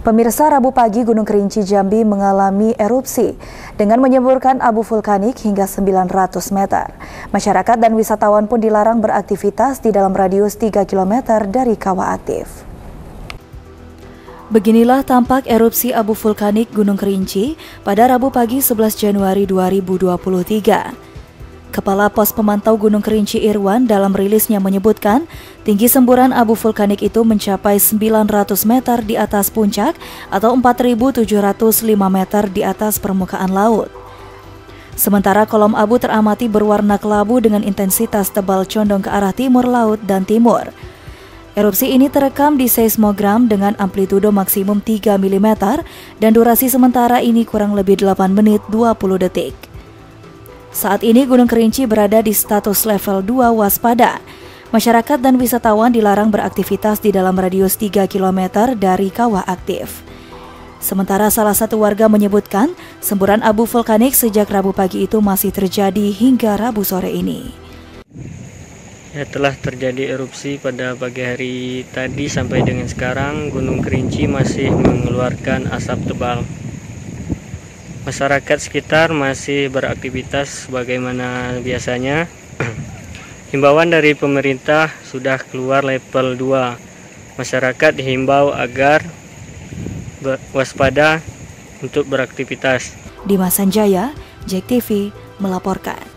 Pemirsa, Rabu pagi Gunung Kerinci Jambi mengalami erupsi dengan menyemburkan abu vulkanik hingga 900 meter. Masyarakat dan wisatawan pun dilarang beraktivitas di dalam radius 3 km dari kawah aktif. Beginilah tampak erupsi abu vulkanik Gunung Kerinci pada Rabu pagi 11 Januari 2023. Kepala Pos Pemantau Gunung Kerinci Irwan dalam rilisnya menyebutkan, tinggi semburan abu vulkanik itu mencapai 900 meter di atas puncak atau 4.705 meter di atas permukaan laut. Sementara kolom abu teramati berwarna kelabu dengan intensitas tebal condong ke arah timur laut dan timur. Erupsi ini terekam di seismogram dengan amplitudo maksimum 3 mm dan durasi sementara ini kurang lebih 8 menit 20 detik. Saat ini Gunung Kerinci berada di status level 2 waspada. Masyarakat dan wisatawan dilarang beraktivitas di dalam radius 3 km dari kawah aktif. Sementara salah satu warga menyebutkan, semburan abu vulkanik sejak Rabu pagi itu masih terjadi hingga Rabu sore ini. Ya, telah terjadi erupsi pada pagi hari tadi sampai dengan sekarang Gunung Kerinci masih mengeluarkan asap tebal. Masyarakat sekitar masih beraktivitas sebagaimana biasanya. Himbauan dari pemerintah sudah keluar level 2. Masyarakat dihimbau agar waspada untuk beraktivitas. Dimas Sanjaya, JEK TV melaporkan.